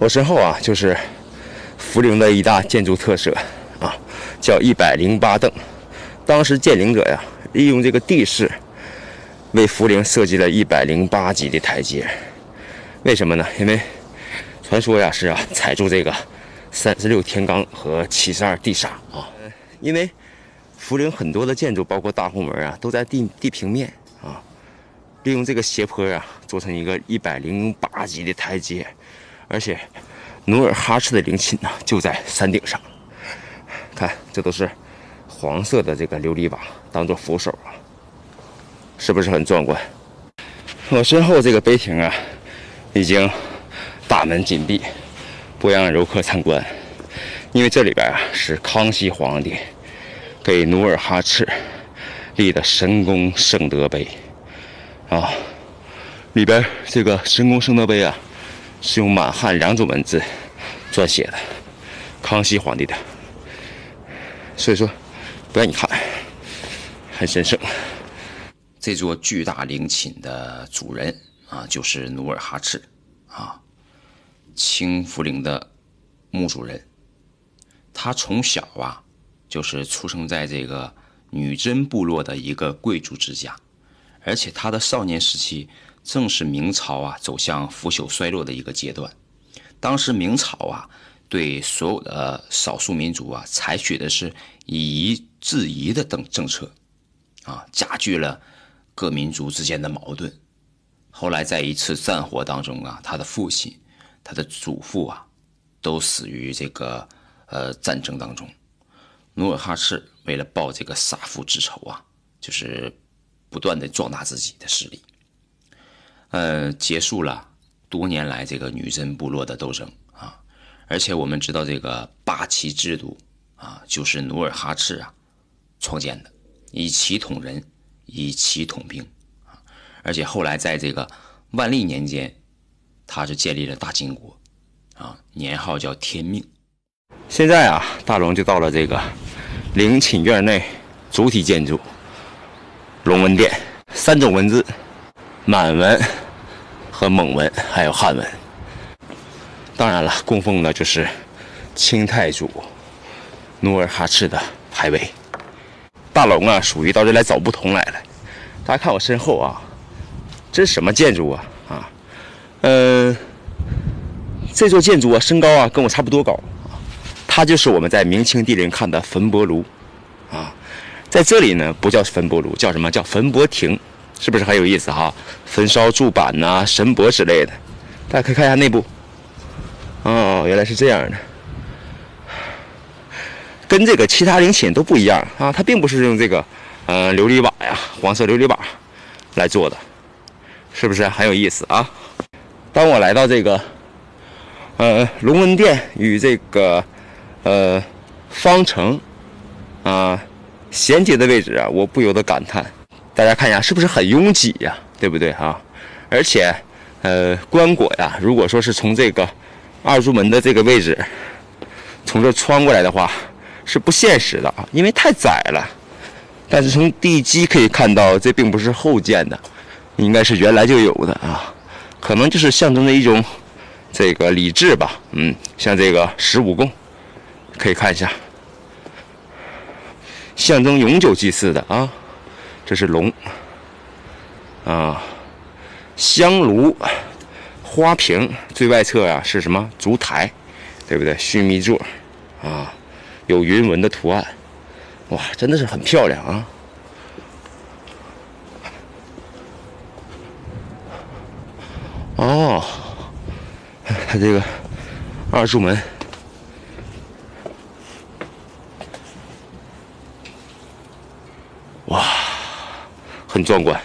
我身后啊就是涪陵的一大建筑特色啊，叫108镫。当时建陵者呀，利用这个地势，为涪陵设计了108级的台阶。为什么呢？因为传说呀是啊踩住这个36天罡和72地煞啊。因为涪陵很多的建筑，包括大红门啊，都在地平面啊，利用这个斜坡啊，做成一个108级的台阶，而且努尔哈赤的陵寝呢就在山顶上。看，这都是黄色的这个琉璃瓦，当做扶手啊，是不是很壮观？我身后这个碑亭啊，已经大门紧闭，不让游客参观，因为这里边啊是康熙皇帝给努尔哈赤立的神功圣德碑啊，里边这个神功圣德碑啊是用满汉两种文字撰写的，康熙皇帝的，所以说不让你看，很神圣。这座巨大陵寝的主人啊，就是努尔哈赤啊，清涪陵的墓主人。他从小啊，就是出生在这个女真部落的一个贵族之家，而且他的少年时期正是明朝啊走向腐朽衰落的一个阶段。当时明朝啊对所有的少数民族啊采取的是以夷制夷的政策啊，加剧了各民族之间的矛盾。后来在一次战火当中啊，他的父亲、他的祖父啊都死于这个战争当中。努尔哈赤为了报这个杀父之仇啊，就是不断的壮大自己的势力，结束了多年来这个女真部落的斗争啊。而且我们知道这个八旗制度啊，就是努尔哈赤啊创建的，以旗统人，以旗统兵啊。而且后来在这个万历年间，他是建立了大金国啊，年号叫天命。现在啊，大龙就到了这个陵寝院内主体建筑隆文殿，三种文字：满文和蒙文，还有汉文。当然了，供奉的就是清太祖努尔哈赤的牌位。大龙啊，属于到这来找不同来了。大家看我身后啊，这是什么建筑啊？这座建筑啊，身高啊跟我差不多高。它就是我们在明清帝陵看的焚帛炉啊，在这里呢不叫焚帛炉，叫什么？叫焚帛亭，是不是很有意思哈？焚烧柱板呐、神帛之类的。大家可以看一下内部，哦，原来是这样的，跟这个其他陵寝都不一样啊，它并不是用这个琉璃瓦呀、黄色琉璃瓦来做的，是不是很有意思啊？当我来到这个隆文殿与这个方城啊、衔接的位置啊，我不由得感叹，大家看一下是不是很拥挤呀、对不对啊？而且棺椁呀，如果说是从这个二柱门的这个位置从这穿过来的话是不现实的啊，因为太窄了。但是从地基可以看到，这并不是后建的，应该是原来就有的啊，可能就是象征着一种这个礼制吧。像这个15贡可以看一下，象征永久祭祀的啊。这是龙啊，香炉、花瓶，最外侧啊是什么？烛台，对不对？须弥座啊，有云纹的图案，哇，真的是很漂亮啊。哦，它这个二柱门。哇，很壮观。